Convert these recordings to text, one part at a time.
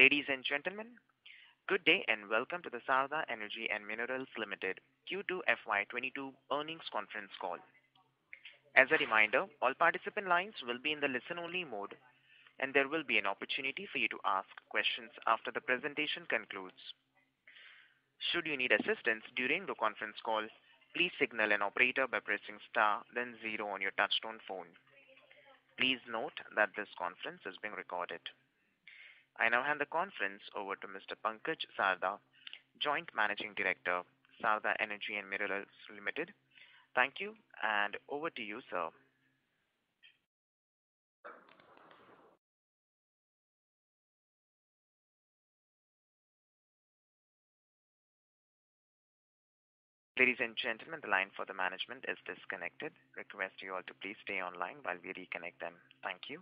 Ladies and gentlemen, good day and welcome to the Sarda Energy and Minerals Limited Q2 FY22 earnings conference call. As a reminder, all participant lines will be in the listen-only mode and there will be an opportunity for you to ask questions after the presentation concludes. Should you need assistance during the conference call, please signal an operator by pressing star then zero on your touchtone phone. Please note that this conference is being recorded. I now hand the conference over to Mr. Pankaj Sarda, Joint Managing Director, Sarda Energy and Minerals Limited. Thank you, and over to you, sir. Ladies and gentlemen, the line for the management is disconnected. Request you all to please stay online while we reconnect them. Thank you.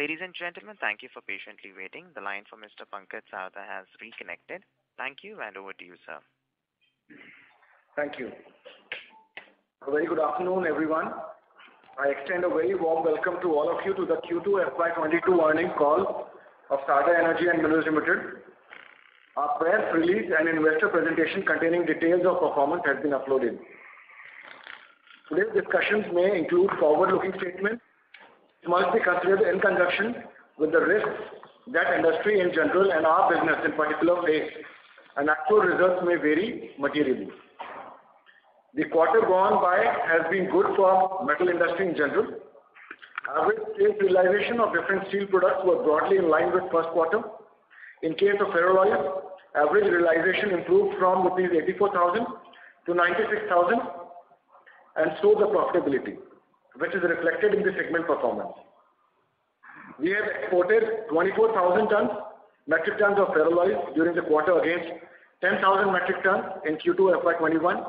Ladies and gentlemen, thank you for patiently waiting. The line for Mr. Pankaj Sarda has reconnected. Thank you, and over to you, sir. Thank you. A very good afternoon, everyone. I extend a very warm welcome to all of you to the Q2 FY22 earnings call of Sarda Energy and Minerals Limited. Our press release and investor presentation containing details of performance has been uploaded. Today's discussions may include forward-looking statements. It must be considered in conjunction with the risks that industry in general and our business in particular face, and actual results may vary materially. The quarter gone by has been good for metal industry in general. Average sales realization of different steel products were broadly in line with first quarter. In case of ferroalloys, average realization improved from rupees 84,000 to 96,000, and so the profitability, which is reflected in the segment performance. We have exported 24,000 metric tons of ferroalloys during the quarter against 10,000 metric tons in Q2 FY21.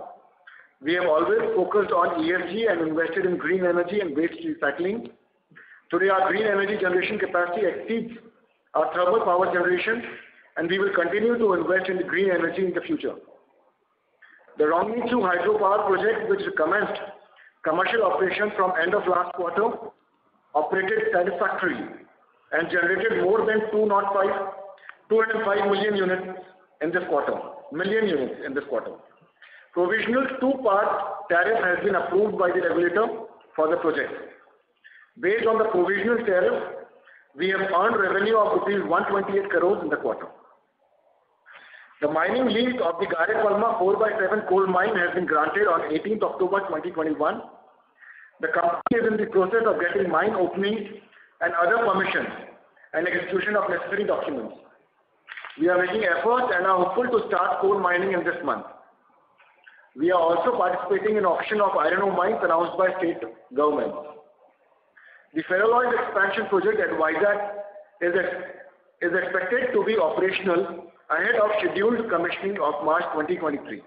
We have always focused on ESG and invested in green energy and waste recycling. Today, our green energy generation capacity exceeds our thermal power generation, and we will continue to invest in the green energy in the future. The Rongnichu Hydro Power Project, which commenced commercial operations from end of last quarter, operated satisfactorily and generated more than 205 million units in this quarter. Provisional two-part tariff has been approved by the regulator for the project. Based on the provisional tariff, we have earned revenue of rupees 128 crores in the quarter. The mining lease of the Gare Palma 4x7 coal mine has been granted on 18th October 2021. The company is in the process of getting mine opening and other permissions and execution of necessary documents. We are making efforts and are hopeful to start coal mining in this month. We are also participating in auction of iron ore mines announced by state governments. The ferroalloys expansion project at Wajat is is expected to be operational ahead of scheduled commissioning of March 2023.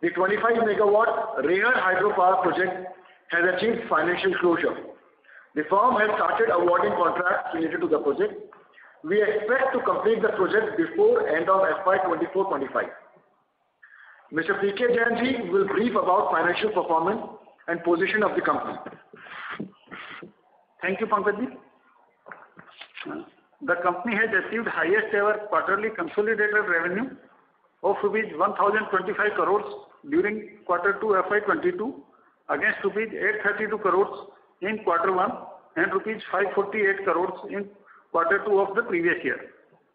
The 25 megawatt Rehar hydropower project has achieved financial closure. The firm has started awarding contracts related to the project. We expect to complete the project before end of FY 24-25. Mr. P.K. Jain will brief about financial performance and position of the company. Thank you, Pankaj. The company has achieved highest ever quarterly consolidated revenue of rupees 1,025 crores during quarter 2 FY22 against rupees 832 crores in quarter 1 and rupees 548 crores in quarter 2 of the previous year,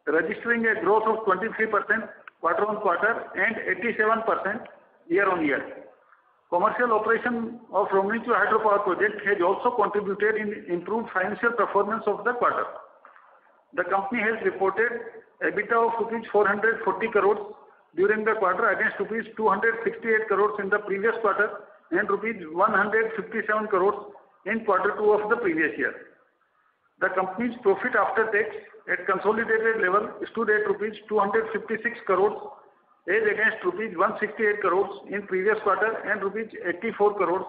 registering a growth of 23% quarter on quarter and 87% year on year. Commercial operation of Rongnichu Hydropower Project has also contributed in improved financial performance of the quarter. The company has reported EBITDA of rupees 440 crores during the quarter against rupees 268 crores in the previous quarter and rupees 157 crores in quarter 2 of the previous year. The company's profit after tax at consolidated level stood at rupees 256 crores as against rupees 168 crores in previous quarter and rupees 84 crores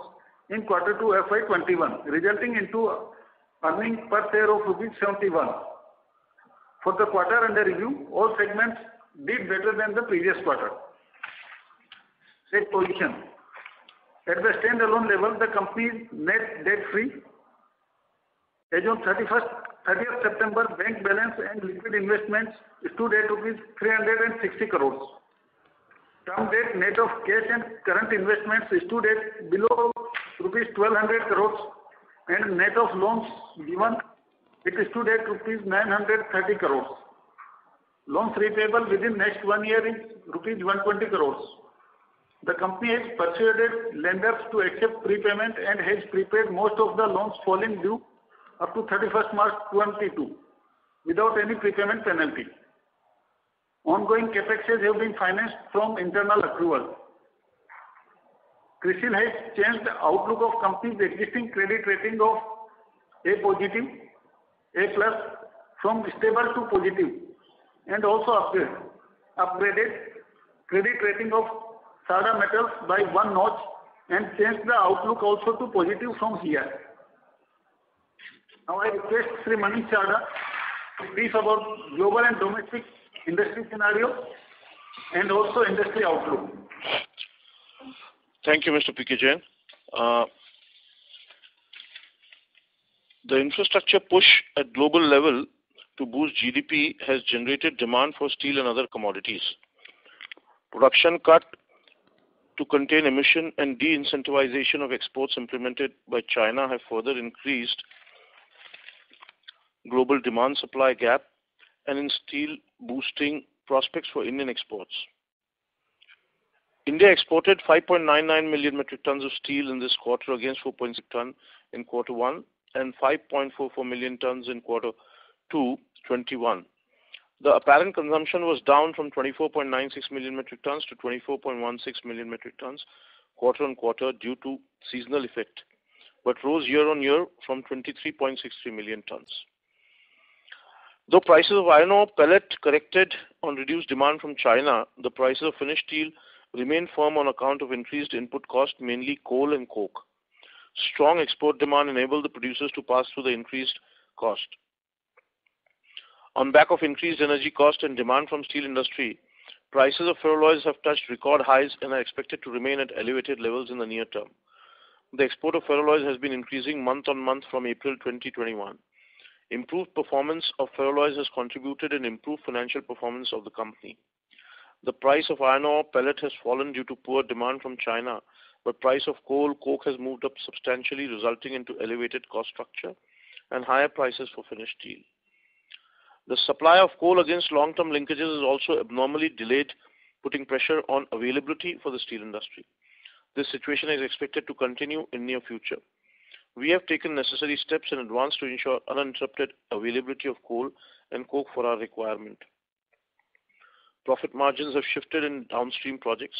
in quarter 2 FY21, resulting into earning per share of rupees 71. For the quarter under review, all segments did better than the previous quarter. Debt position. At the standalone level, the company is net debt free. As on 30th September, bank balance and liquid investments stood at rupees 360 crores. Term debt net of cash and current investments stood at below rupees 1200 crores and net of loans given it stood at rupees 930 crores. Loans repayable within next 1 year is rupees 120 crores. The company has persuaded lenders to accept prepayment and has prepaid most of the loans falling due up to 31st March 2022 without any prepayment penalty. Ongoing capexes have been financed from internal accrual. Crisil has changed the outlook of company's existing credit rating of A positive, A plus from stable to positive and also upgraded credit rating of Sarda Metals by 1 notch and changed the outlook also to positive from here. Now I request Sri Manish Sarda to brief about global and domestic industry scenario and also industry outlook. Thank you, Mr. P.K. Jain. The infrastructure push at global level to boost GDP has generated demand for steel and other commodities. Production cut to contain emission and de-incentivization of exports implemented by China have further increased global demand-supply gap and in steel boosting prospects for Indian exports. India exported 5.99 million metric tons of steel in this quarter against 4.6 ton in quarter 1 and 5.44 million tons in quarter 2, 21. The apparent consumption was down from 24.96 million metric tons to 24.16 million metric tons quarter on quarter due to seasonal effect, but rose year on year from 23.63 million tons. Though prices of iron ore pellet corrected on reduced demand from China, the prices of finished steel remain firm on account of increased input cost, mainly coal and coke. Strong export demand enabled the producers to pass through the increased cost. On back of increased energy cost and demand from steel industry, prices of ferroalloys have touched record highs and are expected to remain at elevated levels in the near term. The export of ferroalloys has been increasing month on month from April 2021. Improved performance of ferroalloys has contributed in improved financial performance of the company. The price of iron ore pellet has fallen due to poor demand from China, but price of coal, coke has moved up substantially, resulting into elevated cost structure and higher prices for finished steel. The supply of coal against long-term linkages is also abnormally delayed, putting pressure on availability for the steel industry. This situation is expected to continue in near future. We have taken necessary steps in advance to ensure uninterrupted availability of coal and coke for our requirement. Profit margins have shifted in downstream projects.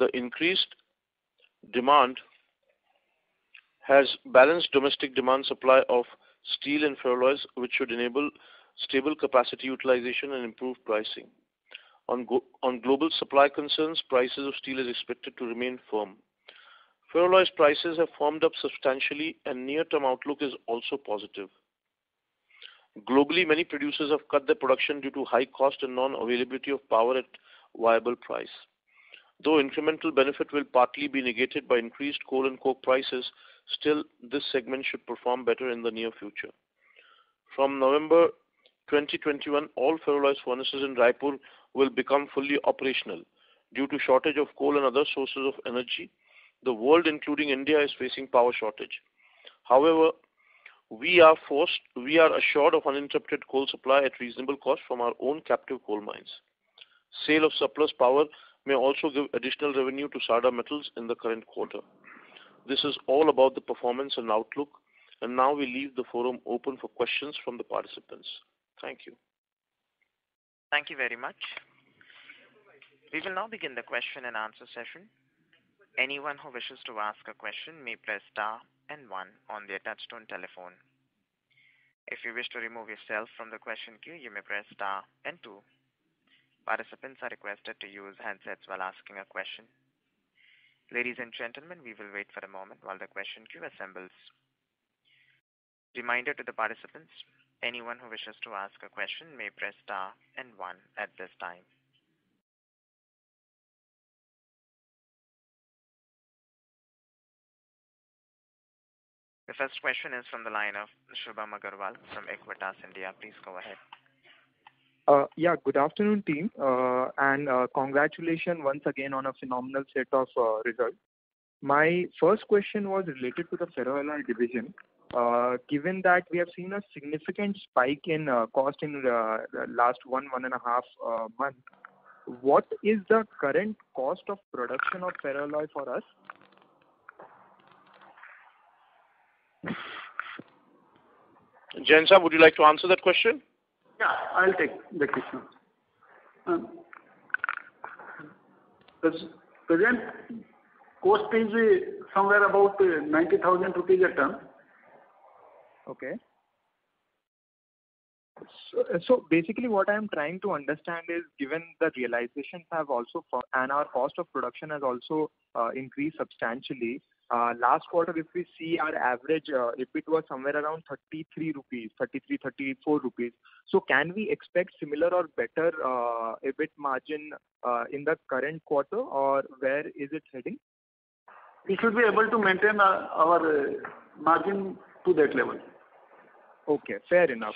The increased demand has balanced domestic demand supply of steel and ferroalloys, which should enable stable capacity utilization, and improved pricing. On global supply concerns, prices of steel is expected to remain firm. Ferroalloys prices have firmed up substantially, and near-term outlook is also positive. Globally, many producers have cut their production due to high cost and non-availability of power at viable price. Though incremental benefit will partly be negated by increased coal and coke prices, still this segment should perform better in the near future. From November 2021, all ferroalloys furnaces in Raipur will become fully operational. Due to shortage of coal and other sources of energy, the world, including India, is facing power shortage. However, we are assured of uninterrupted coal supply at reasonable cost from our own captive coal mines. Sale of surplus power may also give additional revenue to Sarda Metals in the current quarter. This is all about the performance and outlook, and now we leave the forum open for questions from the participants. Thank you. Thank you very much. We will now begin the question and answer session. Anyone who wishes to ask a question may press star and one on their touchtone telephone. If you wish to remove yourself from the question queue, you may press star and two. Participants are requested to use handsets while asking a question. Ladies and gentlemen, we will wait for a moment while the question queue assembles. Reminder to the participants, anyone who wishes to ask a question may press star and one at this time. The first question is from the line of Shubham Agarwal from Equitas India. Please go ahead. Good afternoon, team, and congratulations once again on a phenomenal set of results. My first question was related to the ferroalloy division. Given that we have seen a significant spike in cost in the last one and a half month, what is the current cost of production of ferroalloy for us? Jain sir, would you like to answer that question? Yeah, I'll take the question. Present cost is somewhere about 90,000 rupees a ton. Okay. So basically what I am trying to understand is, given the realizations have also, and our cost of production has also increased substantially. Last quarter, if we see our average, if it was somewhere around 33, 34 rupees. So can we expect similar or better EBIT margin in the current quarter, or where is it heading? We should be able to maintain our margin to that level. Okay, fair enough.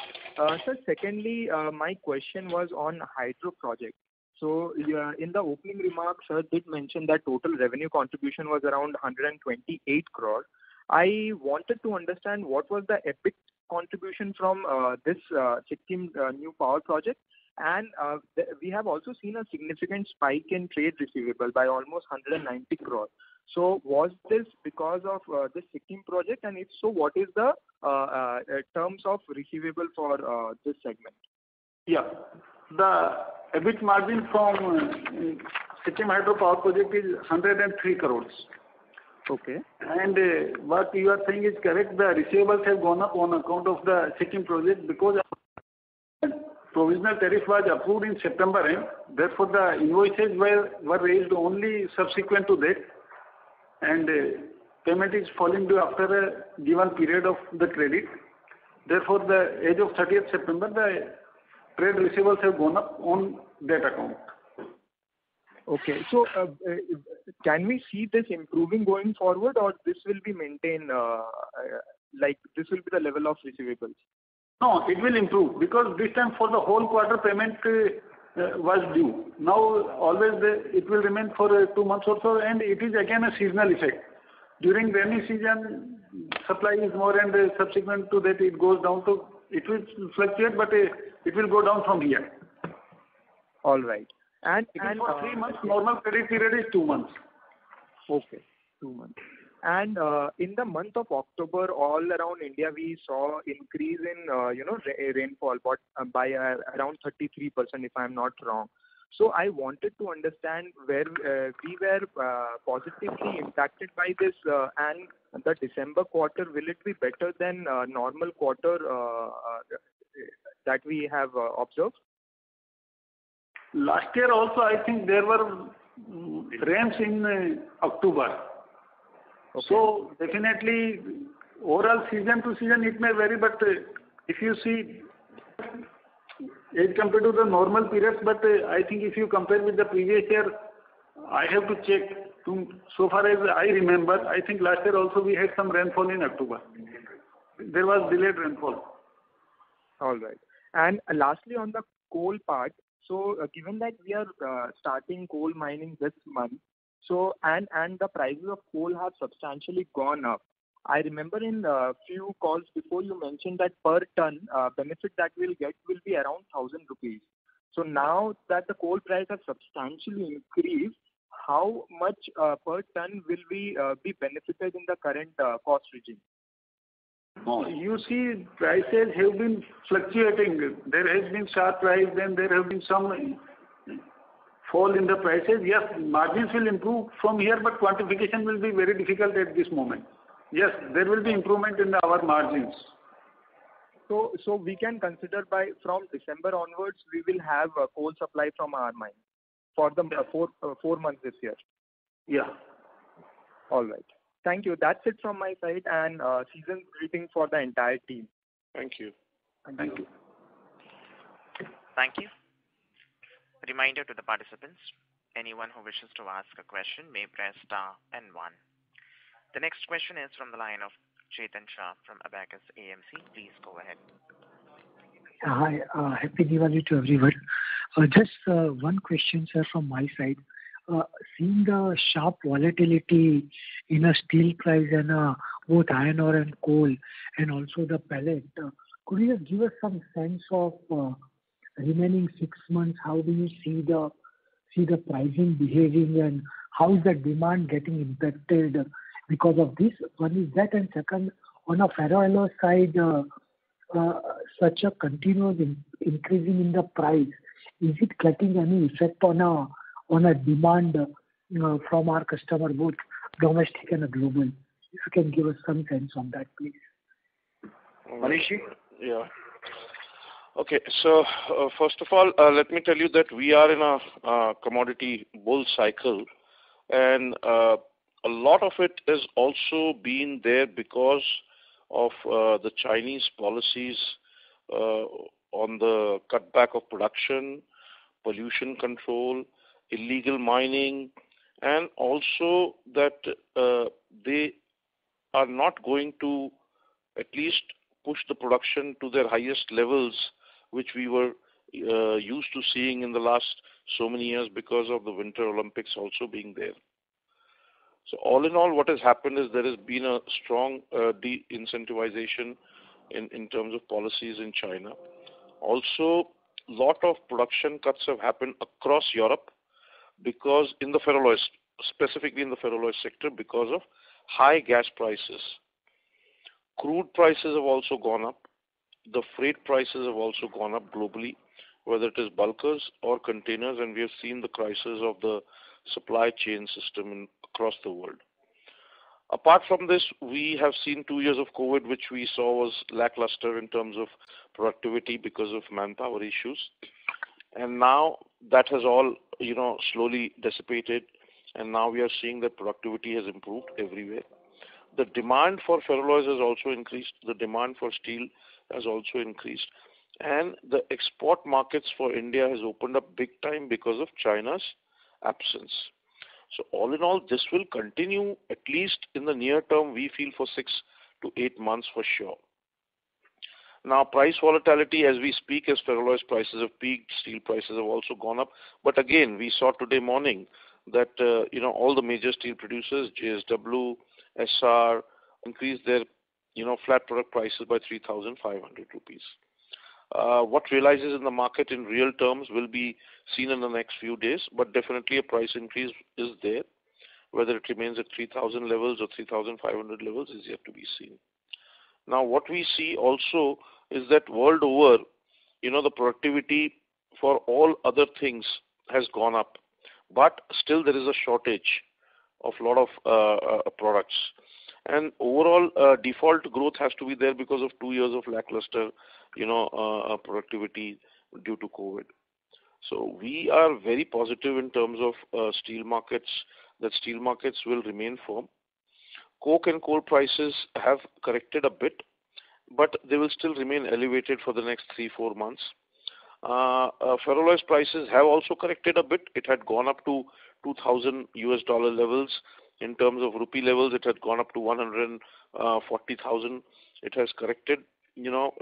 Sir, secondly, my question was on hydro project. So in the opening remarks, sir did mention that total revenue contribution was around 128 crore. I wanted to understand what was the EBIT contribution from this Sikkim new power project. And we have also seen a significant spike in trade receivable by almost 190 crore. So was this because of the Sikkim project? And if so, what is the terms of receivable for this segment? Yeah. The EBIT margin from Sikkim Hydro Power Project is 103 crores. Okay. And what you are saying is correct. The receivables have gone up on account of the Sikkim project because provisional tariff was approved in September end. Therefore, the invoices were raised only subsequent to that, and payment is falling due after a given period of the credit. Therefore, the age of 30th September, the trade receivables have gone up on that account. Okay. So, can we see this improving going forward, or this will be maintained, like this will be the level of receivables? No, it will improve because this time for the whole quarter payment was due. Now, always it will remain for 2 months or so, and it is again a seasonal effect. During rainy season, supply is more, and subsequent to that, it goes down to. It will fluctuate, but it will go down from here. All right. And for 3 months, normal credit period is 2 months. Okay, 2 months. And in the month of October, all around India, we saw increase in rainfall, but by around 33%, if I'm not wrong. So I wanted to understand where we were positively impacted by this, and the December quarter, will it be better than normal quarter that we have observed? Last year also, I think there were rains in October. Okay. So definitely, overall season to season it may vary, but if you see it compared to the normal periods, but I think if you compare with the previous year, I have to check. So far as I remember, I think last year also we had some rainfall in October. There was delayed rainfall. All right. And lastly, on the coal part, so given that we are starting coal mining this month, so and the prices of coal have substantially gone up. I remember in a few calls before you mentioned that per ton benefit that we'll get will be around 1,000 rupees. So now that the coal price has substantially increased, how much per ton will we be benefited in the current cost regime? You see, prices have been fluctuating. There has been sharp rise, then there have been some fall in the prices. Yes, margins will improve from here, but quantification will be very difficult at this moment. Yes, there will be improvement in our margins. So we can consider by from December onwards, we will have a coal supply from our mine for the 4 months this year. Yeah. All right. Thank you. That's it from my side, and season's greeting for the entire team. Thank you. Thank you. Thank you. Reminder to the participants, anyone who wishes to ask a question may press star and one. The next question is from the line of Chetan Shah from Abacus AMC. Please go ahead. Hi. Happy Diwali to everyone. Just one question, sir, from my side. Seeing the sharp volatility in a steel price and both iron ore and coal and also the pellet, could you give us some sense of remaining 6 months? How do you see the pricing behaving, and how is the demand getting impacted because of this? One is that, and second, on a ferroalloy side, such a continuous increasing in the price, is it getting any effect on a demand from our customer, both domestic and global? If you can give us some sense on that, please. Manish? Yeah. Okay, so first of all, let me tell you that we are in a commodity bull cycle, and a lot of it is also being there because of the Chinese policies on the cutback of production, pollution control, illegal mining, and also that they are not going to at least push the production to their highest levels, which we were used to seeing in the last so many years because of the Winter Olympics also being there. So all in all, what has happened is there has been a strong de-incentivization in terms of policies in China. Also, a lot of production cuts have happened across Europe, because in the ferroalloys, specifically in the ferroalloy sector, because of high gas prices. Crude prices have also gone up. The freight prices have also gone up globally, whether it is bulkers or containers, and we have seen the crisis of the supply chain system across the world. Apart from this, we have seen 2 years of COVID, which we saw was lackluster in terms of productivity because of manpower issues. And now that has all, slowly dissipated, and now we are seeing that productivity has improved everywhere. The demand for ferroalloys has also increased. The demand for steel has also increased. And the export markets for India has opened up big time because of China's absence. So all in all, this will continue at least in the near term, we feel, for 6 to 8 months for sure. Now, price volatility as we speak, as ferroalloys prices have peaked, steel prices have also gone up. But again, we saw today morning that, all the major steel producers, JSW, SR, increased their, flat product prices by 3,500 rupees. What realizes in the market in real terms will be seen in the next few days, but definitely a price increase is there. Whether it remains at 3,000 levels or 3,500 levels is yet to be seen. Now, what we see also is that world over, the productivity for all other things has gone up, but still there is a shortage of a lot of products. and overall default growth has to be there because of 2 years of lackluster, productivity due to COVID. So we are very positive in terms of steel markets, that steel markets will remain firm. Coke and coal prices have corrected a bit, but they will still remain elevated for the next 3-4 months. Ferroalloys prices have also corrected a bit. It had gone up to $2,000 levels. In terms of rupee levels, it had gone up to 140,000. It has corrected, to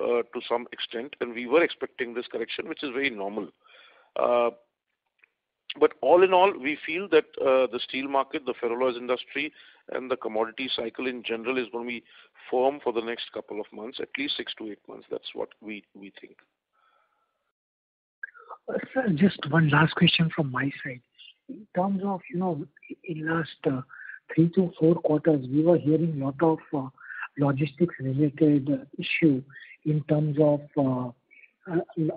some extent, and we were expecting this correction, which is very normal. But all in all, we feel that the steel market, the ferroalloys industry, and the commodity cycle in general is going to be firm for the next couple of months, at least 6 to 8 months. That's what we think. Sir, just one last question from my side. In terms of, in last 3 to 4 quarters, we were hearing a lot of logistics-related issue in terms of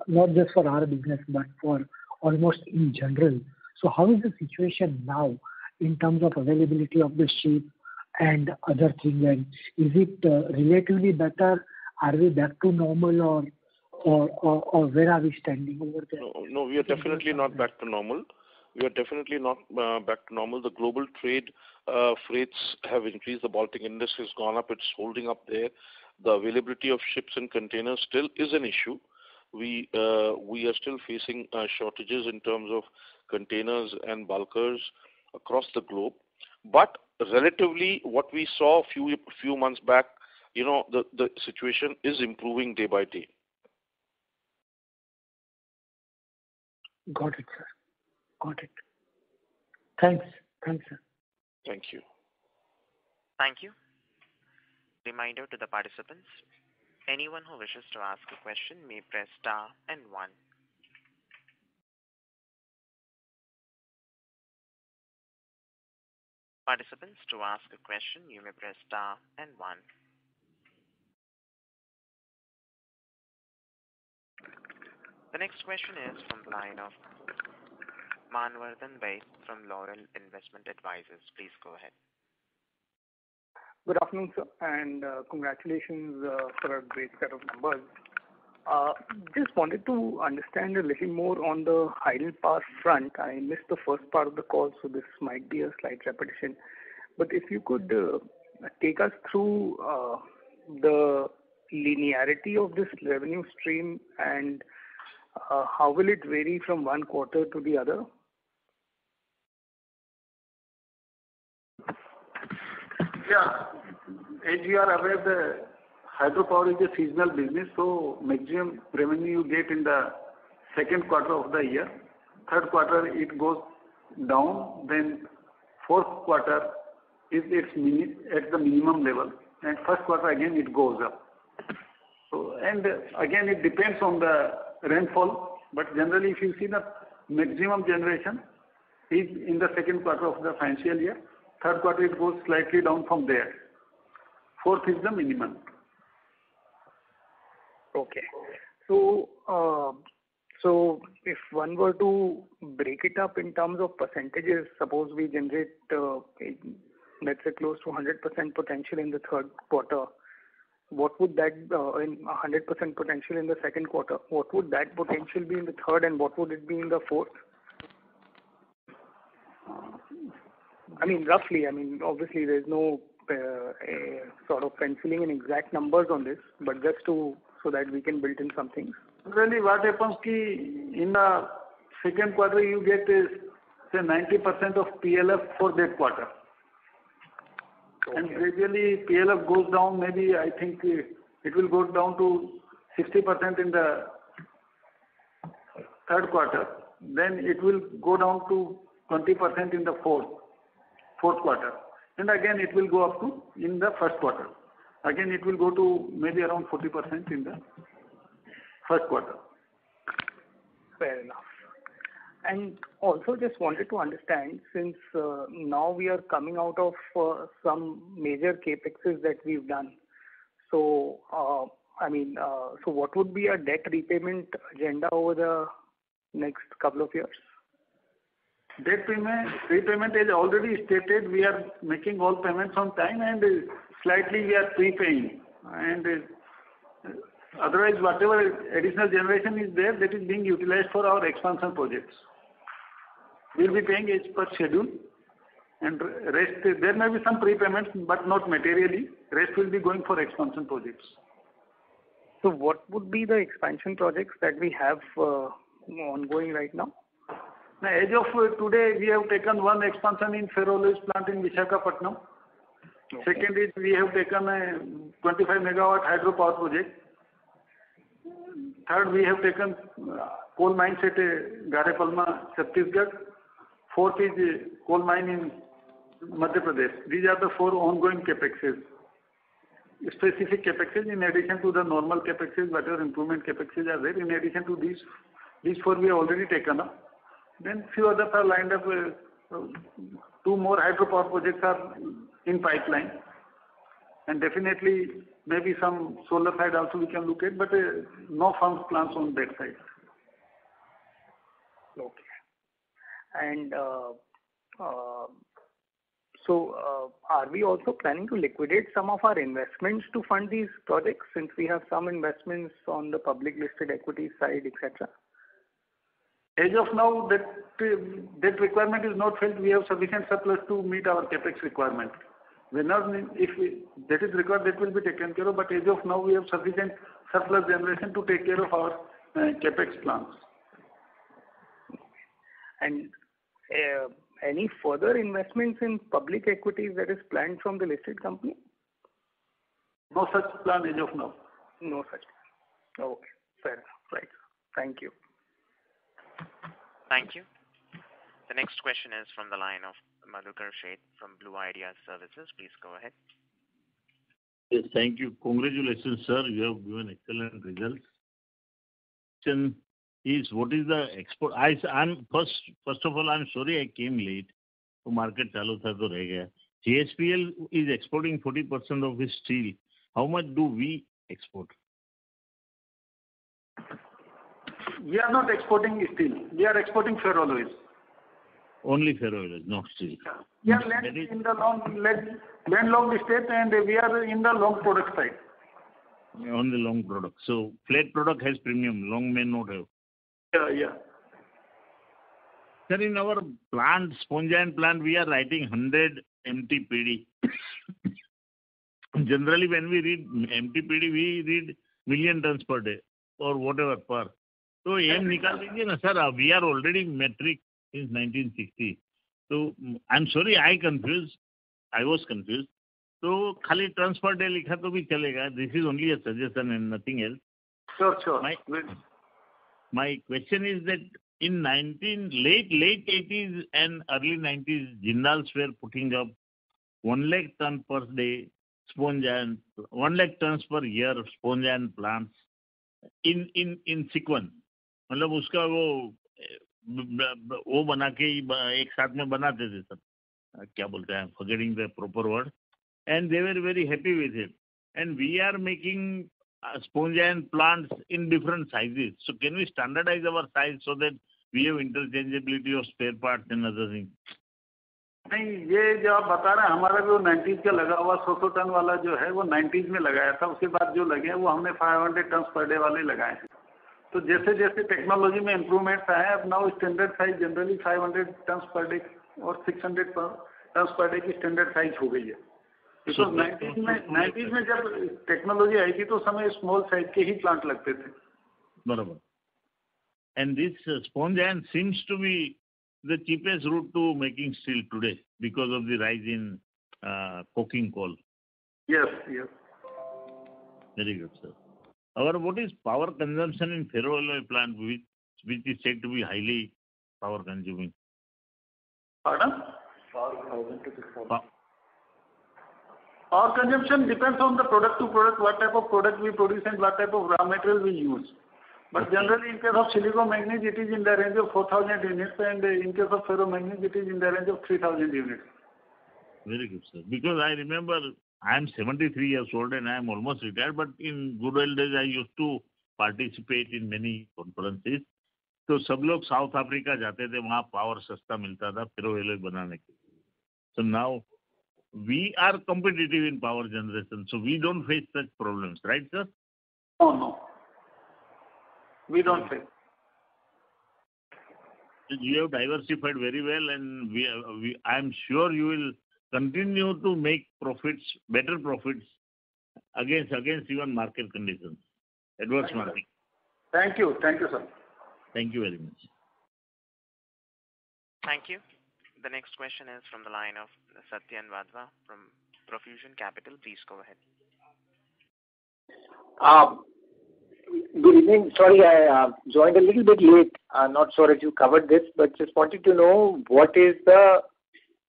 not just for our business, but for almost in general. So how is the situation now in terms of availability of the ship and other things? And is it relatively better? Are we back to normal, or where are we standing over there? No, we are definitely not back to normal. We are definitely not back to normal. The global trade freights have increased. The Baltic index has gone up. It's holding up there. The availability of ships and containers still is an issue. We are still facing shortages in terms of containers and bulkers across the globe. But relatively, what we saw a few months back, the situation is improving day by day. Got it, sir. Got it. Thanks. Thanks, sir. Thank you. Thank you. Reminder to the participants, anyone who wishes to ask a question may press *1. Participants, to ask a question, you may press *1. The next question is from the line of Manvardhan Bhai from Laurel Investment Advisors. Please go ahead. Good afternoon, sir, and congratulations for a great set of numbers. Just wanted to understand a little more on the Hydel Power front. I missed the first part of the call, so this might be a slight repetition. But if you could take us through the linearity of this revenue stream and how will it vary from one quarter to the other? Yeah, as you are aware, the hydropower is a seasonal business, so maximum revenue you get in the second quarter of the year. Third quarter, it goes down. Then fourth quarter is at the minimum level. And first quarter, again, it goes up. So, and again, it depends on the rainfall. But generally, if you see, the maximum generation is in the second quarter of the financial year. Third quarter, it goes slightly down from there. Fourth is the minimum. Okay. So, if one were to break it up in terms of percentages, suppose we generate, let's say, close to 100% potential in the third quarter. What would that, in 100% potential in the second quarter, what would that potential be in the third, and what would it be in the fourth? I mean, roughly. I mean, obviously, there's no sort of penciling in exact numbers on this, but just so that we can build in something. Really, what happens in the second quarter, you get say 90% of PLF for that quarter, okay. And gradually PLF goes down. Maybe I think it will go down to 60% in the third quarter. Then it will go down to 20% in the fourth quarter, and again it will go up to in the first quarter. Again it will go to maybe around 40% in the first quarter. Fair enough. And also just wanted to understand, since now we are coming out of some major capexes that we've done. So so what would be a debt repayment agenda over the next couple of years? Debt payment, repayment is already stated. We are making all payments on time and slightly we are prepaying. And otherwise, whatever additional generation is there, that is being utilized for our expansion projects. We'll be paying as per schedule, and rest there may be some prepayments, but not materially. Rest will be going for expansion projects. So, what would be the expansion projects that we have ongoing right now? Now, as of today, we have taken one expansion in Ferroalloys plant in Visakhapatnam. Okay. Second is we have taken a 25 megawatt hydropower project. Third, we have taken coal mines at Gare Palma, Chhattisgarh. Fourth is coal mine in Madhya Pradesh. These are the four ongoing capexes, specific capexes in addition to the normal capexes, whatever improvement capexes are there. In addition to these four we have already taken up. Then few others are lined up. Two more hydropower projects are in pipeline, and definitely maybe some solar side also we can look at, but no firm plans on that side. Okay. And are we also planning to liquidate some of our investments to fund these projects, since we have some investments on the public listed equity side, etc.? As of now, that requirement is not felt. We have sufficient surplus to meet our capex requirement. If that is required, that will be taken care of. But as of now, we have sufficient surplus generation to take care of our capex plans. And any further investments in public equities that is planned from the listed company? No such plan as of now. No such plan. Okay, fair enough. Right. Thank you. Thank you. The next question is from the line of Madhukar Sheth from Blue Idea Services. Please go ahead. Yes, thank you. Congratulations, sir. You have given excellent results. Question is, what is the export? First of all, I'm sorry I came late. The market chalu tha to reh gaya. GSPL is exporting 40% of its steel. How much do we export? We are not exporting steel. We are exporting ferroalloys. Only ferroalloys, not steel. We are landlocked state, and we are in the long product side. On the long product. So flat product has premium. Long may not have. Yeah. Sir, in our plant, Spongian plant, we are writing 100 MTPD. Generally, when we read MTPD, we read million tons per day or whatever per. So, sir, we are already metric since 1960. So, I'm sorry, I was confused. So, khali tons per day likha to bhi chalega. This is only a suggestion and nothing else. Sure. My question is that in late 80s and early 90s, Jindals were putting up 1 lakh ton per day, 1 lakh tons per year of sponge and plants in sequence. मतलब उसका वो बना के एक साथ में बनाते थे सब, क्या बोलते हैं, forgetting the proper word, and they were very happy with it. And we are making sponge and plants in different sizes. So can we standardize our size so that we have interchangeability of spare parts and other things? नहीं, ये जो आप बता रहे हैं, हमारा जो 90s का लगा हुआ 100 टन वाला जो है वो 90s में लगाया था. उसके बाद जो लगे हैं वो हमने 500 टन पर डे वाले लगाए हैं. तो जैसे जैसे टेक्नोलॉजी में इम्प्रूवमेंट्स आए, अब now standard size generally 500 ton per day और 600 टन पर डे की स्टैंडर्ड साइज हो गई है. बिकॉज 90s में जब टेक्नोलॉजी आई थी तो उस समय स्मॉल साइज के ही प्लांट लगते थे. बराबर. And this sponge iron seems to be the cheapest route to making steel today because of the rise in coking coal. Yes. Very good, sir. However, what is power consumption in ferroalloy plant, which is said to be highly power consuming? Pardon? Power consumption depends on the product to product, what type of product we produce and what type of raw material we use. But generally, in case of silicomanganese, it is in the range of 4,000 units, and in case of ferromanganese, it is in the range of 3,000 units. Very good, sir. Because I remember, I am 73 years old and I am almost retired, but in good old days, I used to participate in many conferences. तो सब लोग south Africa जाते थे, वहाँ power सस्ता मिलता था फेरोएलॉय बनाने के लिए. So now we are competitive in power generation, so we don't face such problems, right, sir? Oh no, we don't face. You have diversified very well, and I am sure you will continue to make profits, better profits against even market conditions, adverse market. Thank you, sir. Thank you very much. Thank you. The next question is from the line of Satyan Vadva from Profusion Capital. Please go ahead. Good evening. Sorry, I joined a little bit late. I'm not sure if you covered this, but just wanted to know what is the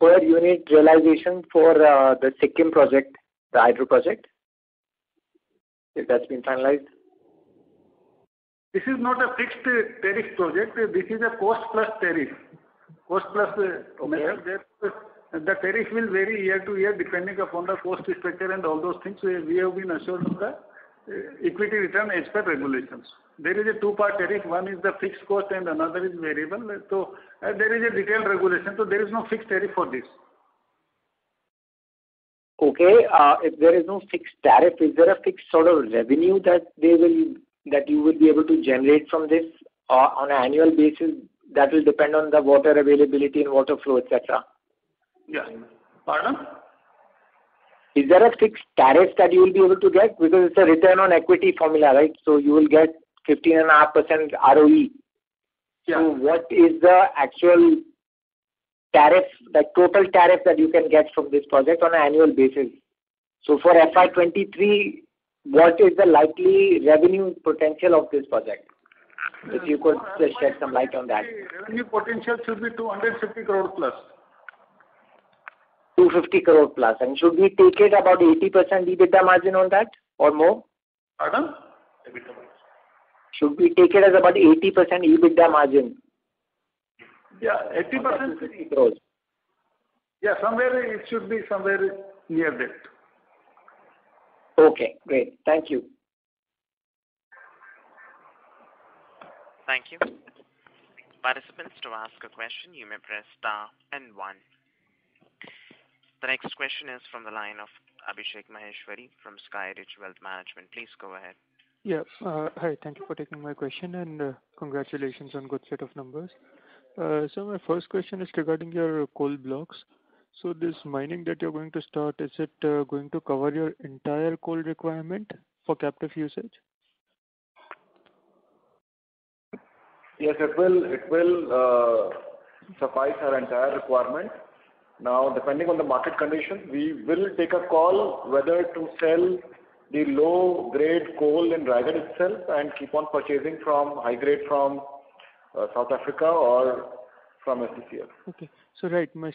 per unit realization for the Sikkim project, the hydro project, if that's been finalized. This is not a fixed tariff project. This is a cost plus tariff. Cost plus method. The tariff will vary year to year depending upon the cost structure and all those things. We have been assured of the equity return as per regulations. There is a two-part tariff. One is the fixed cost and another is variable. So there is a detailed regulation. So there is no fixed tariff for this. Okay. If there is no fixed tariff, is there a fixed sort of revenue that you will be able to generate from this on an annual basis? That will depend on the water availability and water flow, etc. Yeah. Pardon? Is there a fixed tariff that you will be able to get? Because it's a return on equity formula, right? So you will get 15.5% ROE. Yeah. So what is the actual tariff, the total tariff that you can get from this project on an annual basis? So for FY23, what is the likely revenue potential of this project? If you could just shed some light on that. Revenue potential should be 250 crore plus. 250 crore plus. And should we take it about 80% EBITDA margin on that or more? Pardon? Should we take it as about 80% EBITDA margin? Yeah, 80% crores. Yeah, somewhere it should be somewhere near that. Okay, great. Thank you. Thank you. Participants, to ask a question, you may press star and one. The next question is from the line of Abhishek Maheshwari from Skyridge Wealth Management. Please go ahead. Yeah. Hi. Thank you for taking my question and congratulations on good set of numbers. So my first question is regarding your coal blocks. So this mining that you're going to start, is it going to cover your entire coal requirement for captive usage? Yes, it will suffice our entire requirement. Now, depending on the market condition, we will take a call whether to sell the low-grade coal in Raigarh itself and keep on purchasing from high-grade from South Africa or from SCCF. Okay. So, right, my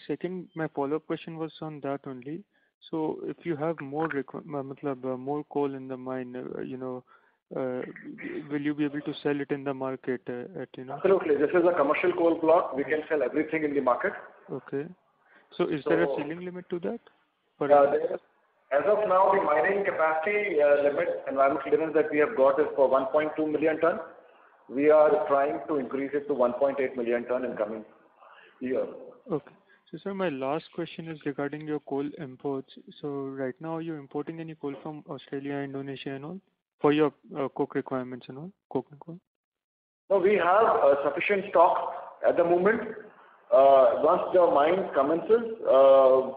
follow-up question was on that only. So, if you have more coal in the mine, will you be able to sell it in the market? Absolutely. This is a commercial coal block. We can sell everything in the market. Okay. So is there a ceiling limit to that? As of now, the mining capacity limit, environmental clearance that we have got is for 1.2 million ton. We are trying to increase it to 1.8 million ton in coming year. Okay. So, sir, my last question is regarding your coal imports. So right now, are you importing any coal from Australia, Indonesia and all? For your coke requirements and all, coke and coal? No, we have sufficient stock at the moment. Once the mine commences, our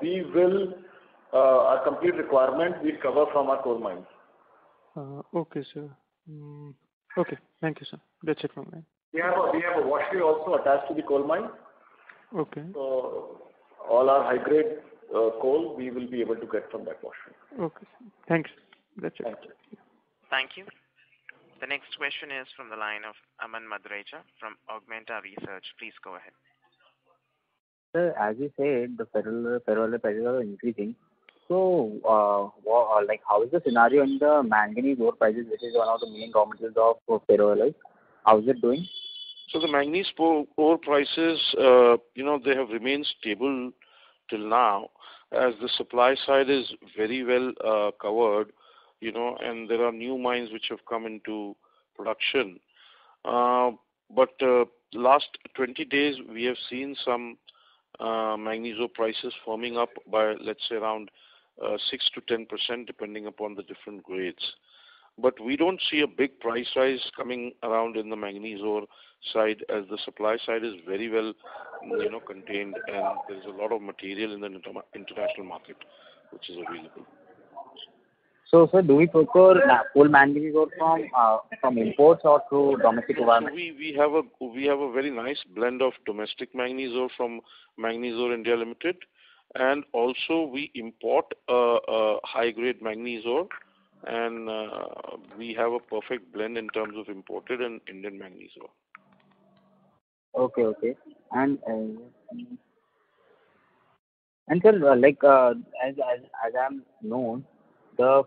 complete requirement we cover from our coal mines. Okay, sir. Okay, thank you, sir. That's it from me. We have a washery also attached to the coal mine. Okay. So all our high-grade coal we will be able to get from that washery. Okay, thanks. That's it. Thank you. Thank you. The next question is from the line of Aman Madrecha from Augmenta Research. Please go ahead. Sir, as you said, the ferroalloy prices are increasing. So, how is the scenario in the manganese ore prices, which is one of the main raw materials of ferroalloy? How is it doing? So, the manganese ore prices, they have remained stable till now, as the supply side is very well covered. And there are new mines which have come into production. But last 20 days, we have seen some magnesia prices firming up by, let's say, around 6 to 10%, depending upon the different grades. But we don't see a big price rise coming around in the magnesia side, as the supply side is very well, contained, and there's a lot of material in the international market which is available. So, sir, do we procure coal magnesia from imports or through domestic? We have a very nice blend of domestic magnesia from Magnesia India Limited, and also we import high grade magnesia. And we have a perfect blend in terms of imported and Indian magnesia. Okay. And sir, as I'm known, the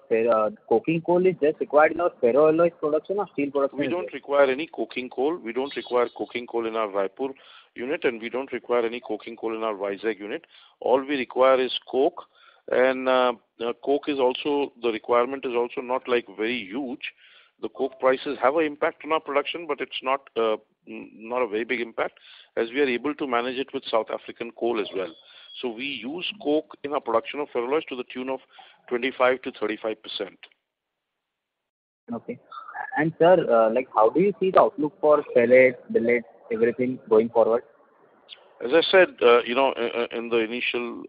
coking coal is just required in our ferroalloys production or steel production. We don't require any coking coal. We don't require coking coal in our Raipur unit, and we don't require any coking coal in our Vizag unit. All we require is coke. And coke is also, the requirement is also not like very huge. The coke prices have an impact on our production, but it's not a very big impact, as we are able to manage it with South African coal as well. So we use coke in our production of ferroalloys to the tune of 25 to 35%. Okay. And sir, how do you see the outlook for pellets, billets, everything going forward? As I said, in the initial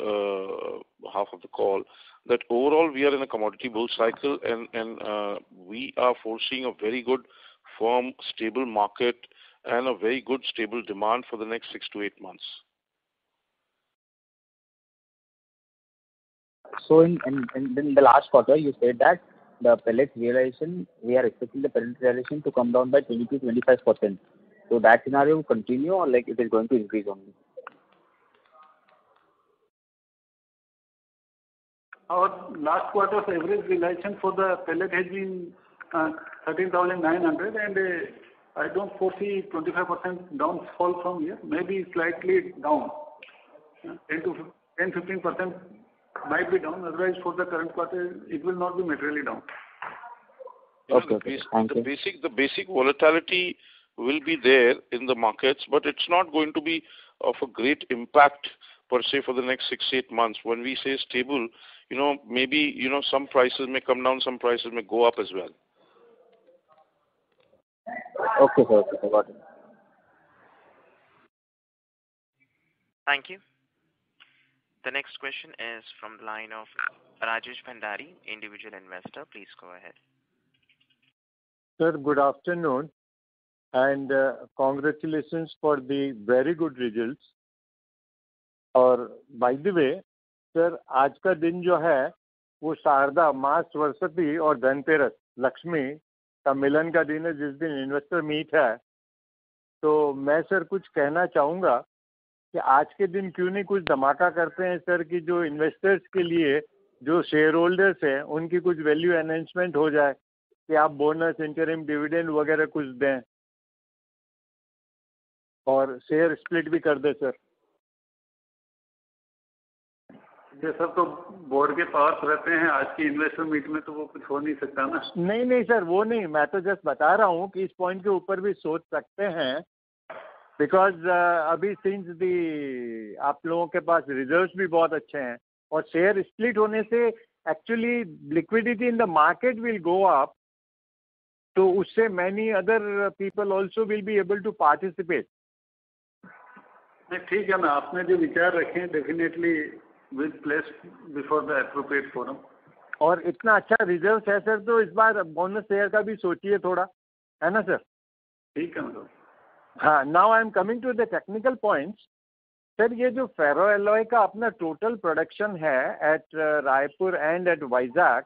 half of the call, that overall we are in a commodity bull cycle, and we are foreseeing a very good, firm, stable market and a very good, stable demand for the next 6 to 8 months. So in the last quarter, you said that the pellet realization, we are expecting the pellet realization to come down by 20 to 25%. So that scenario will continue, or it is going to increase only? Our last quarter's average realization for the pellet has been 13,900, and I don't foresee 25% downfall from here. Maybe slightly down, 10 to 15% might be down. Otherwise, for the current quarter, it will not be materially down. The basic volatility will be there in the markets, but it's not going to be of a great impact per se for the next 6 to 8 months. When we say stable, maybe some prices may come down, some prices may go up as well. Okay, sir, got it. Thank you. The next question is from the line of Rajesh Bhandari, individual investor. Please go ahead. Sir, good afternoon. And congratulations for the very good results. और by the way, sir, आज का दिन जो है वो शारदा मास वर्षति और धनतेरस लक्ष्मी का मिलन का दिन है, जिस दिन इन्वेस्टर मीट है। तो मैं सर कुछ कहना चाहूँगा कि आज के दिन क्यों नहीं कुछ धमाका करते हैं सर, कि जो इन्वेस्टर्स के लिए, जो शेयर होल्डर्स हैं, उनकी कुछ वैल्यू एनहेंसमेंट हो जाए, कि आप बोनस, इंटरिम डिविडेंड वगैरह कुछ दें, और शेयर स्प्लिट भी कर दे सर। ये सब तो बोर्ड के पास रहते हैं, आज की इन्वेस्टर मीट में तो वो कुछ हो नहीं सकता ना। नहीं सर, वो नहीं, मैं तो जस्ट बता रहा हूँ कि इस पॉइंट के ऊपर भी सोच सकते हैं, बिकॉज अभी सिंस दी आप लोगों के पास रिजर्व्स भी बहुत अच्छे हैं, और शेयर स्प्लिट होने से actually liquidity in the market will go up, तो उससे many other people also will be able to participate. ठीक है ना, आपने जो विचार रखे हैं definitely will place before the appropriate forum. और इतना अच्छा रिजल्ट है सर, तो इस बार बोनस शेयर का भी सोचिए थोड़ा, है ना सर? ठीक है ना। हाँ, now I am coming to the technical points. Sir, ये जो फेरोएलॉय का अपना टोटल प्रोडक्शन है at Raipur and at Vizag,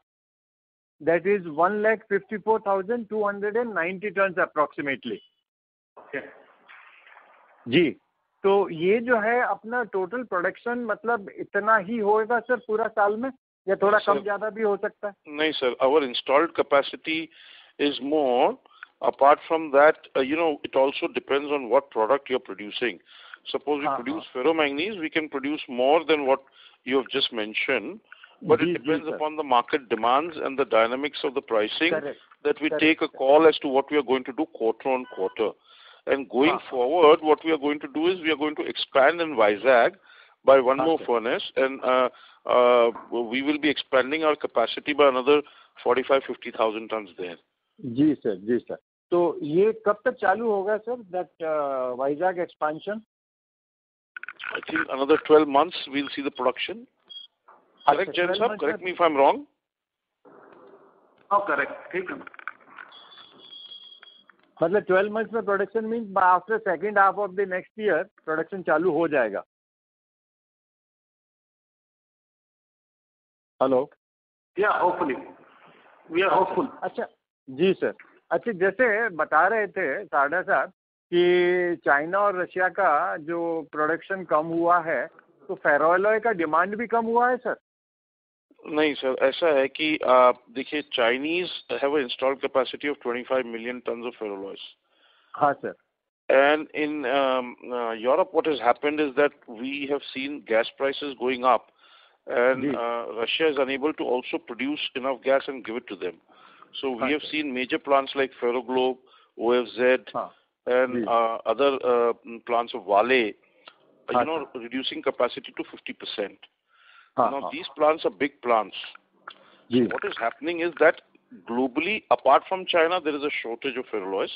that is 1,54,290 ton approximately. जी, तो ये जो है अपना टोटल प्रोडक्शन, मतलब इतना ही होगा सर पूरा साल में, या थोड़ा कम ज्यादा भी हो सकता है? नहीं sir, our installed capacity is more. Apart from that, it also depends on what product you are producing. Suppose we produce ferromanganese, we can produce more than what you have just mention, but it depends upon the market demands and the dynamics of the pricing that we take a call as to what we are going to do quarter on quarter. And going forward, what we are going to do is we are going to expand in Vizag by one more furnace, and we will be expanding our capacity by another 45-50,000 tons there. जी sir, जी sir. तो ये कब तक चालू होगा sir, that Vizag expansion? I think another 12 months we'll see the production. Correct, Jain sir? Correct me if I'm wrong. Oh, correct. ठीक है. मतलब 12 मंथ्स में production means after second half of the next year production चालू हो जाएगा. Hello, या hopefully we are hopeful. अच्छा जी sir. अच्छा, जैसे बता रहे थे सारडा साहब कि चाइना और रशिया का जो प्रोडक्शन कम हुआ है, तो फेरोलॉय का डिमांड भी कम हुआ है सर? नहीं सर, ऐसा है कि देखिए, Chinese have installed capacity of 25 million tons of ferroalloys. हाँ sir. And in Europe what has happened is that we have seen gas prices going up, and Russia is unable to also produce enough gas and give it to them. So we have seen major plants like Ferroglobe, OFZ and other plants of वाले, you know, reducing capacity to 50%. Now these plants are big plants. Yes. What is happening is that globally, apart from China, there is a shortage of ferroalloys,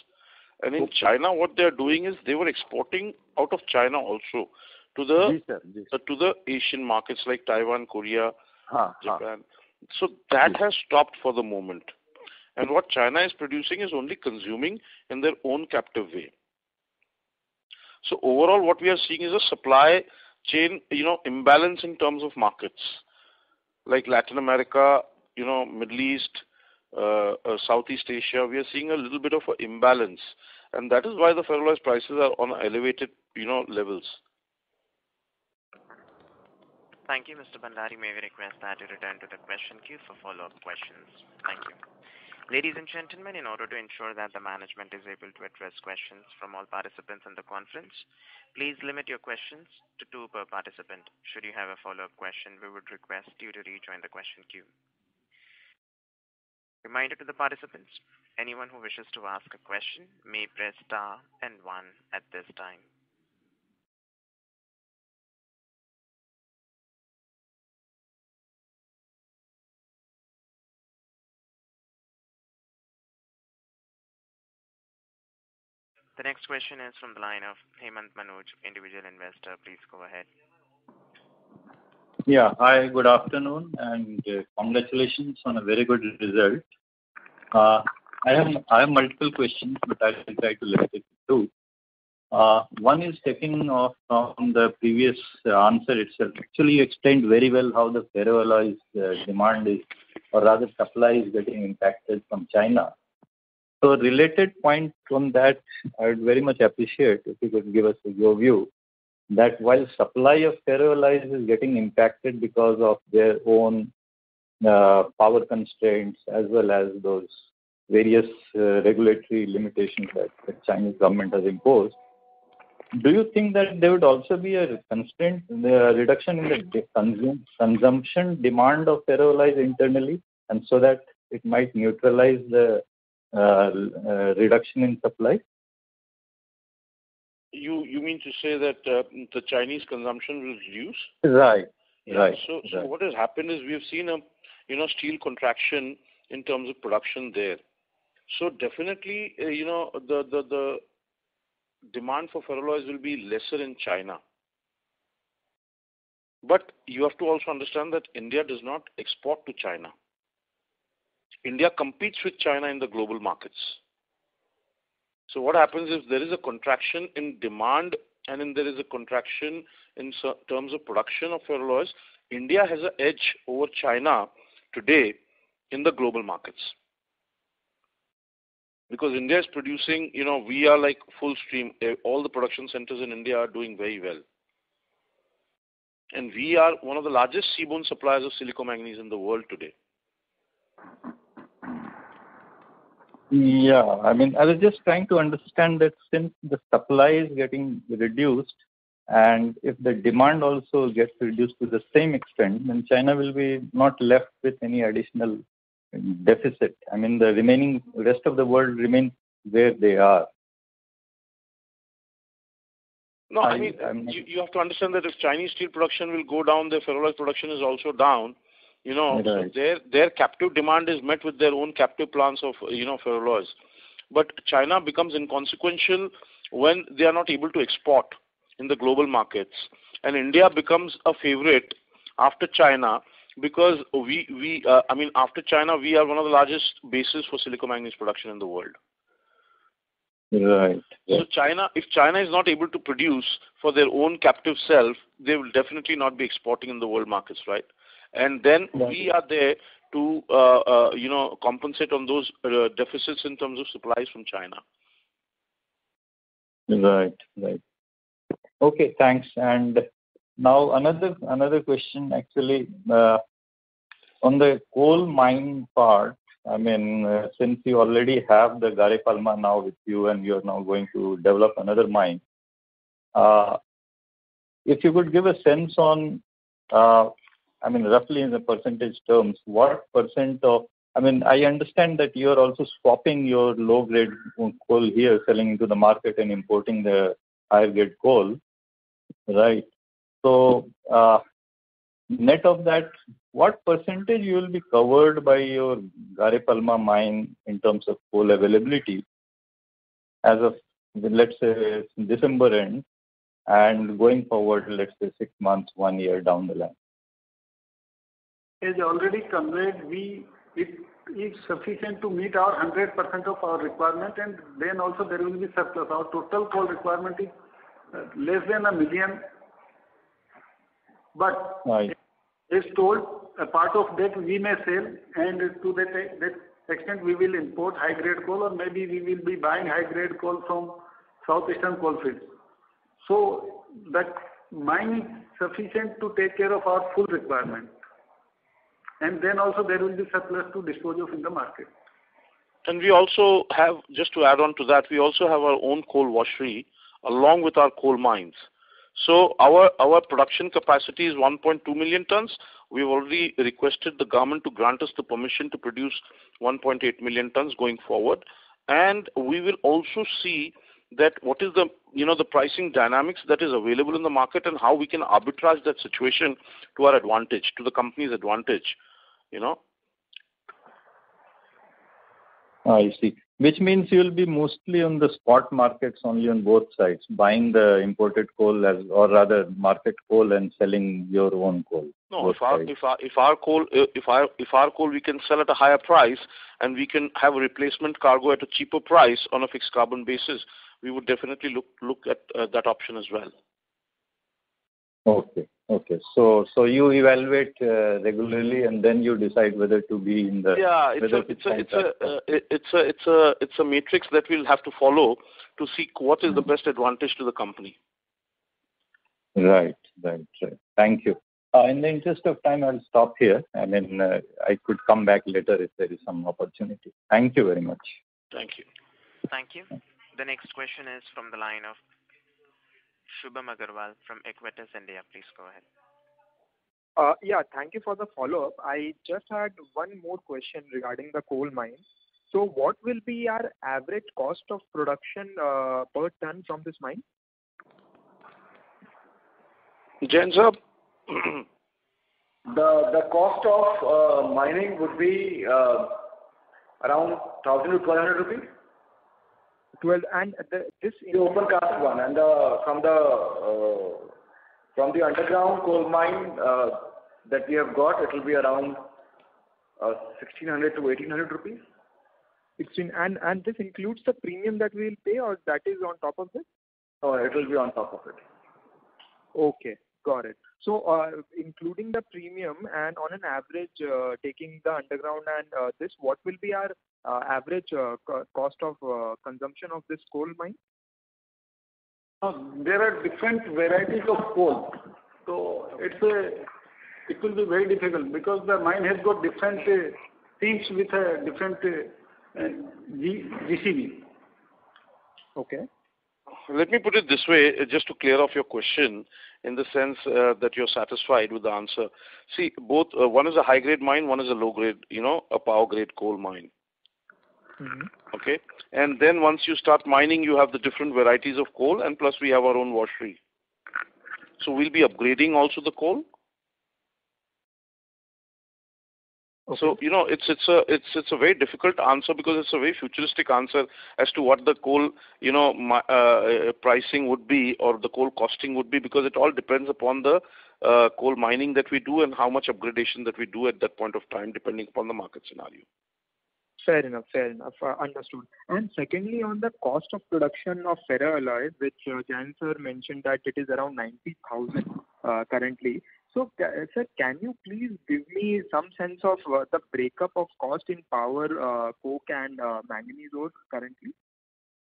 and in China, what they are doing is they were exporting out of China also to the to the Asian markets like Taiwan, Korea, Japan. So that has stopped for the moment, and what China is producing is only consuming in their own captive way. So overall, what we are seeing is a supply chain, you know, imbalance in terms of markets like Latin America, you know, Middle East, Southeast Asia. We are seeing a little bit of an imbalance, and that is why the ferroalloys prices are on elevated, you know, levels. Thank you, Mr. Bhandari. May we request that you return to the question queue for follow-up questions. Thank you. Ladies and gentlemen, in order to ensure that the management is able to address questions from all participants in the conference, please limit your questions to 2 per participant. Should you have a follow-up question, we would request you to rejoin the question queue. Reminder to the participants, anyone who wishes to ask a question may press star and 1 at this time. The next question is from the line of Hemant Manoj, individual investor. Please go ahead. Yeah, hi, good afternoon, and congratulations on a very good result. I have multiple questions, but I will try to limit it to two. One is taking off from the previous answer itself. Actually, you explained very well how the ferroalloys demand is, or rather supply is getting impacted from China. So, related point from that, I would very much appreciate if you could give us your view that while supply of ferroalloys is getting impacted because of their own power constraints as well as those various regulatory limitations that the Chinese government has imposed, do you think that there would also be a constraint, the reduction in the consumption demand of ferroalloys internally, and so that it might neutralize the reduction in supply? You mean to say that the Chinese consumption will reduce? Right. Yeah. Right. So what has happened is we have seen a, you know, steel contraction in terms of production there. So definitely, you know, the demand for ferroalloys will be lesser in China. But you have to also understand that India does not export to China. India competes with China in the global markets. So what happens is there is a contraction in demand, and then there is a contraction in terms of production of ferroalloys. India has an edge over China today in the global markets, because India is producing, you know, we are like full stream. All the production centers in India are doing very well. And we are one of the largest seaborne suppliers of silicomanganese in the world today. Yeah, I mean, I was just trying to understand that since the supply is getting reduced, and if the demand also gets reduced to the same extent, then China will be not left with any additional deficit. I mean, the remaining rest of the world remains where they are. No, I mean, you have to understand that if Chinese steel production will go down, their ferroalloy production is also down. You know, right. Their captive demand is met with their own captive plants of, you know, ferroalloys. But China becomes inconsequential when they are not able to export in the global markets. And India becomes a favorite after China because after China, we are one of the largest bases for silicon manganese production in the world. Right. So China, if China is not able to produce for their own captive self, they will definitely not be exporting in the world markets, right? And then we are there to, compensate on those deficits in terms of supplies from China. Right, right. Okay, thanks. And now another question actually on the coal mine part. I mean, since you already have the Gare Palma now with you and you are now going to develop another mine, if you could give a sense on, roughly in the percentage terms, what percent of, I understand that you are also swapping your low-grade coal here, selling into the market and importing the higher-grade coal, right? So, net of that, what percentage you will be covered by your Gare Palma mine in terms of coal availability as of, let's say, December end and going forward, let's say, 6 months, 1 year down the line? As already conveyed, it is sufficient to meet our 100% of our requirement, and then also there will be surplus. Our total coal requirement is less than 1 million. But as told, a part of that we may sell, and to that extent we will import high-grade coal, or maybe we will be buying high-grade coal from southeastern coal fields. So that mine is sufficient to take care of our full requirement. And then also there will be surplus to dispose of in the market. And we also have, just to add on to that, we also have our own coal washery along with our coal mines. So our production capacity is 1.2 million tons. We've already requested the government to grant us the permission to produce 1.8 million tons going forward. And we will also see that what is the pricing dynamics that is available in the market and how we can arbitrage that situation to our advantage, to the company's advantage, you know. I see. Which means you will be mostly on the spot markets only on both sides, buying the imported coal market coal and selling your own coal. No, if our coal we can sell at a higher price and we can have a replacement cargo at a cheaper price on a fixed carbon basis, we would definitely look at that option as well. Okay. So you evaluate regularly, and then you decide whether to be in the. Yeah, it's a matrix that we'll have to follow to seek what is the best advantage to the company. Right. Thank you. In the interest of time, I'll stop here. I could come back later if there is some opportunity. Thank you very much. Thank you. The next question is from the line of Shubham Agarwal from Equitas India. Please go ahead. Thank you for the follow-up. I just had one more question regarding the coal mine. So what will be our average cost of production per ton from this mine? Jain sir? The cost of mining would be around 1,000 to 1,200 rupees. 12 and the open cast one, and from the underground coal mine that we have got, it will be around 1,600 to 1,800 rupees. 16 and this includes the premium that we will pay, or that is on top of this? Oh, it will be on top of it. Okay, got it. So including the premium and on an average taking the underground and this, what will be our average cost of consumption of this coal mine? There are different varieties of coal, so it will be very difficult because the mine has got different teams with a different GCV. Okay. Let me put it this way, just to clear off your question in the sense that you're satisfied with the answer. See, both one is a high-grade mine, one is a low-grade, a power-grade coal mine. Okay, and then once you start mining, you have the different varieties of coal, and plus we have our own washery. So we'll be upgrading also the coal. Okay. So you know, it's a very difficult answer because it's a very futuristic answer as to what the coal pricing would be or the coal costing would be, because it all depends upon the coal mining that we do and how much upgradation that we do at that point of time, depending upon the market scenario. Fair enough, fair enough. Understood. And secondly, on the cost of production of ferroalloys, which Jain sir mentioned that it is around 90,000 currently. So, sir, can you please give me some sense of the breakup of cost in power, coke and manganese ore currently?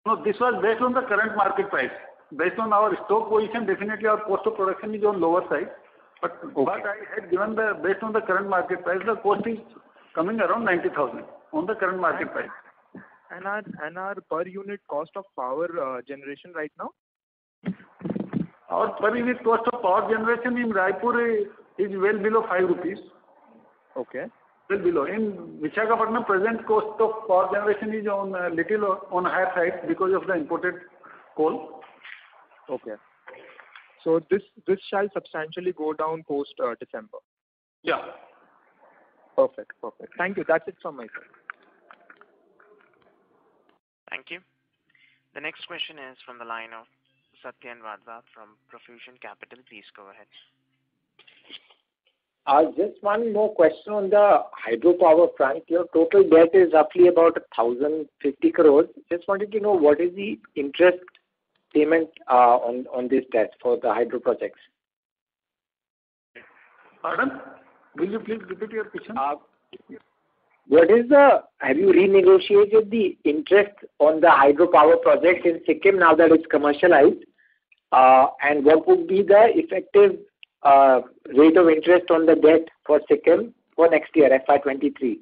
No, this was based on the current market price. Based on our stock position, definitely our cost of production is on lower side. But I had given the, based on the current market price, the cost is coming around 90,000 on the current market price. And our per unit cost of power generation right now? Our per unit cost of power generation in Raipur is well below 5 rupees. Okay. Well below. In Visakhapatnam, present cost of power generation is on a little on higher side because of the imported coal. Okay. So this shall substantially go down post December. Yeah. Perfect, perfect. Thank you. That's it from my side. Thank you. The next question is from the line of Satyan Vadva from Profusion Capital. Please go ahead. Just one more question on the hydropower front. Your total debt is roughly about 1,050 crores. Just wanted to know what is the interest payment on this debt for the hydro projects. Pardon? Will you please repeat your question? Have you renegotiated the interest on the hydropower project in Sikkim now that it's commercialized? And what would be the effective rate of interest on the debt for Sikkim for next year, FY23?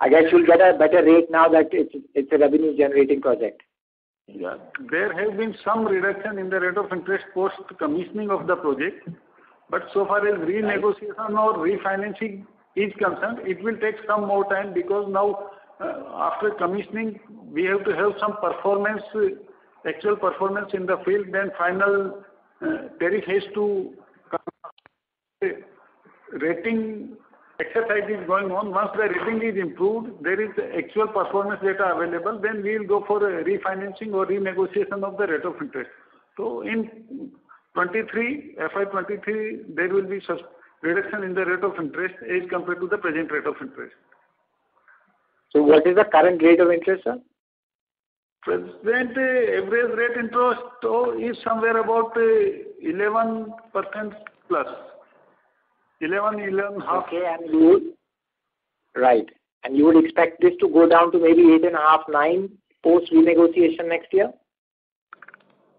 I guess you'll get a better rate now that it's a revenue generating project. Yeah, there has been some reduction in the rate of interest post commissioning of the project. But so far as renegotiation or refinancing is concerned, it will take some more time because now after commissioning, we have to have some performance, actual performance in the field, then final tariff has to come. Rating exercise is going on. Once the rating is improved, there is actual performance data available, then we will go for a refinancing or renegotiation of the rate of interest. So in FY23, there will be such reduction in the rate of interest as compared to the present rate of interest. So what is the current rate of interest, sir? Present average rate interest is somewhere about 11% plus. 11.5%. Okay, and you would expect this to go down to maybe 8.5, 9 post renegotiation next year?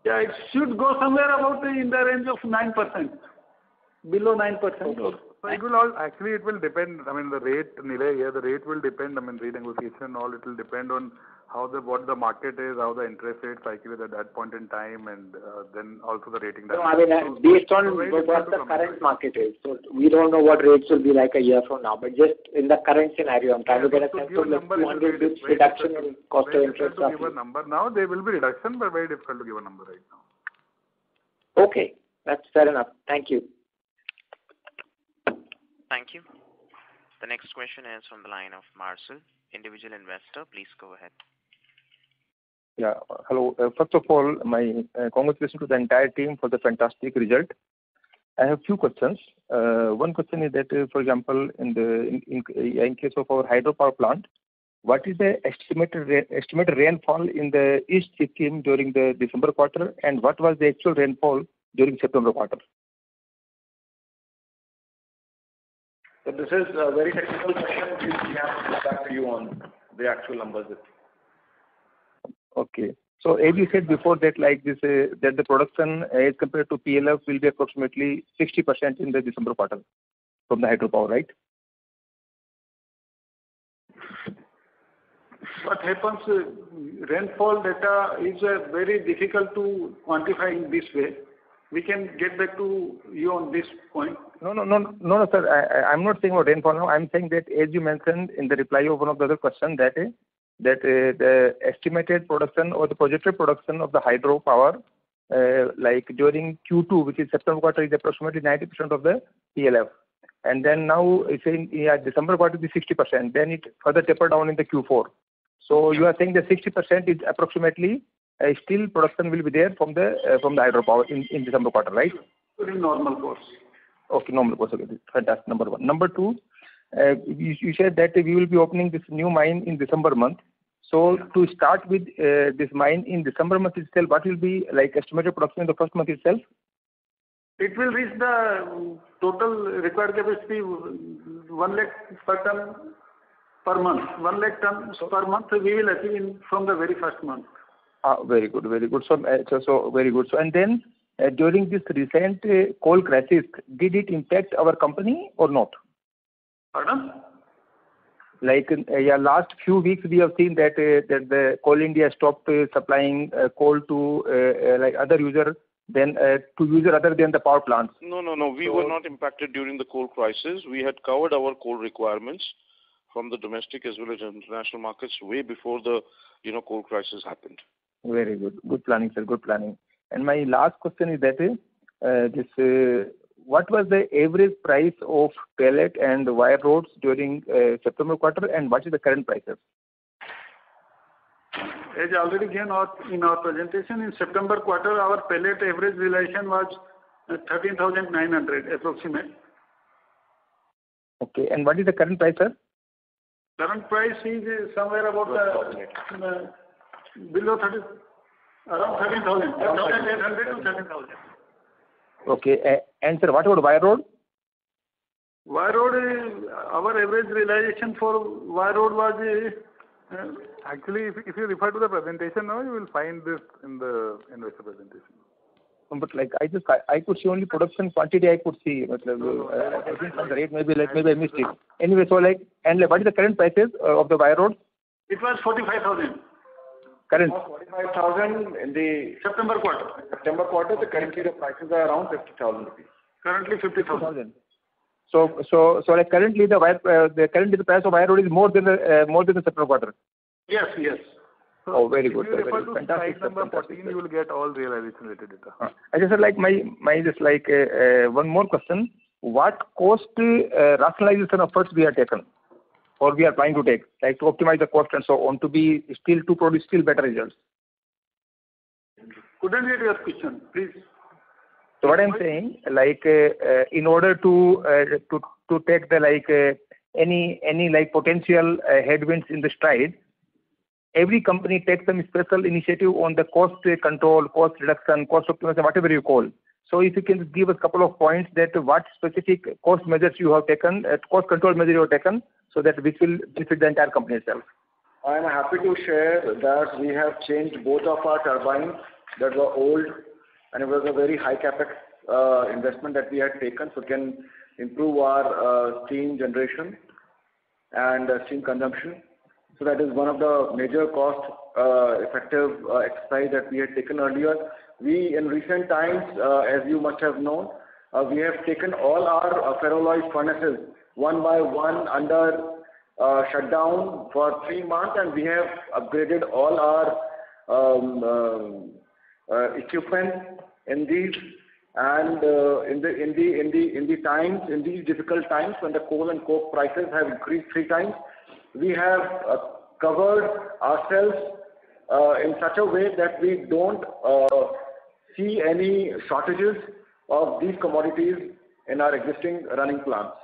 Yeah, it should go somewhere about in the range of 9%, below 9%. Okay. So it will all actually it will depend. I mean, the rate, Nilay, yeah, the rate will depend. I mean, renegotiation, all it will depend on how what the market is, how the interest rate cycle is at that point in time, and then also the rating. No, I mean, based on what the current market is. So we don't know what rates will be like a year from now, but just in the current scenario, I'm trying to get a sense of like 200 basis reduction in cost of interest. Very difficult to give a number now. There will be reduction, but very difficult to give a number right now. Okay, that's fair enough. Thank you. Thank you. The next question is from the line of Marcel, individual investor. Please go ahead. Yeah, hello. First of all, my congratulations to the entire team for the fantastic result. I have few questions. One question is that, for example, in case of our hydropower plant, what is the estimated rainfall in the East Sikkim during the December quarter, and what was the actual rainfall during September quarter? So this is a very technical question. We have to get back to you on the actual numbers. Okay. So as you said before that, like this, that the production as compared to PLF will be approximately 60% in the December quarter from the hydropower, right? What happens? Rainfall data is very difficult to quantify in this way. We can get back to you on this point. No, sir. I'm not saying about rainfall now. I'm saying that as you mentioned in the reply of one of the other questions, that that the estimated production or the projected production of the hydropower, like during Q2, which is September quarter, is approximately 90% of the PLF. And then now it's in December quarter is 60%. Then it further tapered down in the Q4. So you are saying that 60% is approximately still production will be there from the hydropower in December quarter, right? In normal course. Okay, normal course. Okay, that's number one. Number two, you said that we will be opening this new mine in December month. So to start with this mine in December month itself, what will be like estimated production in the first month itself? It will reach the total required capacity 1 lakh per ton per month. 1 lakh ton per month we will achieve in, from the very first month. Ah, very good, very good. So very good. So and then during this recent coal crisis, did it impact our company or not? Pardon? Like last few weeks we have seen that that the Coal India stopped supplying coal to like other users. Then to user other than the power plants. No. We were not impacted during the coal crisis. We had covered our coal requirements from the domestic as well as international markets way before the coal crisis happened. Very good. Good planning, sir. Good planning. And my last question is that what was the average price of pellet and wire rods during September quarter, and what is the current prices? As already given in our presentation, in September quarter, our pellet average realization was 13,900 approximate. Okay, and what is the current price, sir? Current price is somewhere about below 30, around 13,000, 13,800 to 13,000. Okay, and sir, what about wire rod? Wire rod, our average realization for wire rod was. Actually, if you refer to the presentation now, you will find this in the investor presentation. But like I could see only production quantity. I could see, but I think the rate maybe I missed it. Anyway, so and what is the current prices of the wire rods? It was 45,000. Current. 45,000 in the September quarter. The current rate of prices are around 50,000 rupees. Currently 50,000. So like currently the price of wire rod is more than the September quarter. Yes. So very good. If you refer to slide number 14, you will get all realization related data. I just like my just like one more question. What cost rationalization efforts we are taken, or we are trying to take, like to optimize the cost and so on, to be still to produce still better results? Couldn't get your question, please. So what I'm saying, like, in order to take the like any like potential headwinds in the stride, every company takes some special initiative on the cost control, cost reduction, cost optimization, whatever you call. So if you can give a couple of points that what specific cost measures you have taken, cost control measures you have taken, so that which will benefit the entire company itself. I am happy to share that we have changed both of our turbines that were old. And it was a very high capex investment that we had taken, so it can improve our steam generation and steam consumption. So that is one of the major cost effective exercise that we had taken earlier. We, in recent times, as you must have known, we have taken all our ferroalloy furnaces one by one under shutdown for 3 months, and we have upgraded all our equipment in these, and in these difficult times when the coal and coke prices have increased 3 times, we have covered ourselves in such a way that we don't see any shortages of these commodities in our existing running plants.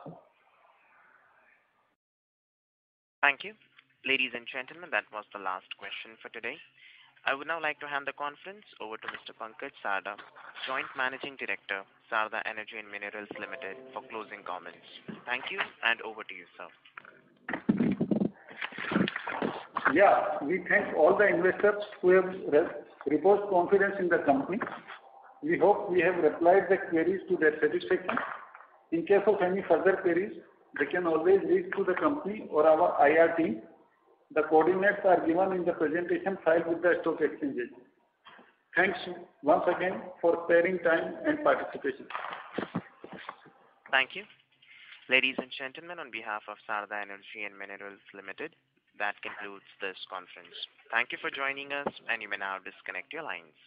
Thank you. Ladies and gentlemen, that was the last question for today. I would now like to hand the conference over to Mr. Pankaj Sarda, Joint Managing Director, Sarda Energy and Minerals Limited, for closing comments. Thank you, and over to you, sir. Yeah, we thank all the investors who have reposed confidence in the company. We hope we have replied the queries to their satisfaction. In case of any further queries, they can always reach to the company or our IR team. The coordinates are given in the presentation filed with the stock exchanges. Thanks once again for sparing time and participation. Thank you. Ladies and gentlemen, on behalf of Sarda Energy and Minerals Limited, That concludes this conference. Thank you for joining us, and you may now disconnect your lines.